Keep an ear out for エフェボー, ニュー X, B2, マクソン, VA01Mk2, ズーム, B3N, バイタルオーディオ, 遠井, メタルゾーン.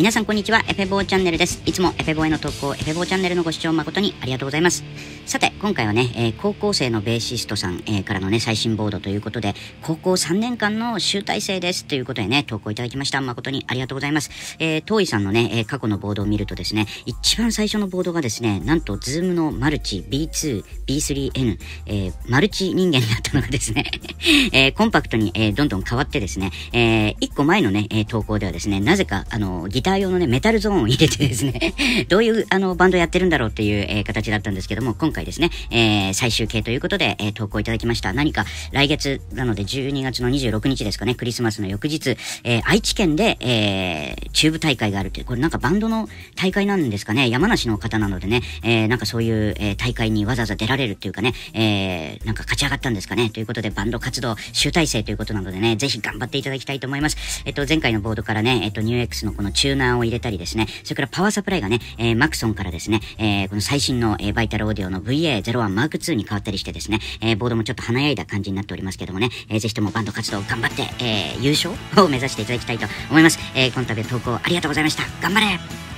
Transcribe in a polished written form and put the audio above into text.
皆さんこんにちは、エフェボーチャンネルです。いつもエフェボーへの投稿、エフェボーチャンネルのご視聴誠にありがとうございます。さて今回はね、高校生のベーシストさん、からのね最新ボードということで、高校3年間の集大成ですということでね投稿いただきました。誠にありがとうございます。遠井さんのね、過去のボードを見るとですね、一番最初のボードがですね、なんとズームのマルチ B2、B3N、マルチ人間だったのがですね、コンパクトに、どんどん変わってですね、1個前のね投稿ではですね、なぜかギター用のねメタルゾーンを入れてですねどういうバンドやってるんだろうっていう、形だったんですけども、今回ですね、最終形ということで、投稿いただきました。何か来月なので12月の26日ですかね、クリスマスの翌日、愛知県で、中部大会があるっていう、これなんかバンドの大会なんですかね。山梨の方なのでね、なんかそういう、大会にわざわざ出られるっていうかね、なんか勝ち上がったんですかねということで、バンド活動集大成ということなのでね、ぜひ頑張っていただきたいと思います。前回のボードからね、ニュー X のこのチューナーを入れたりですね、それからパワーサプライがね、マクソンからですね、この最新の、バイタルオーディオの VA01Mk2 に変わったりしてですね、ボードもちょっと華やいだ感じになっておりますけどもね、ぜひともバンド活動頑張って、優勝を目指していただきたいと思います。この度投稿ありがとうございました。頑張れ。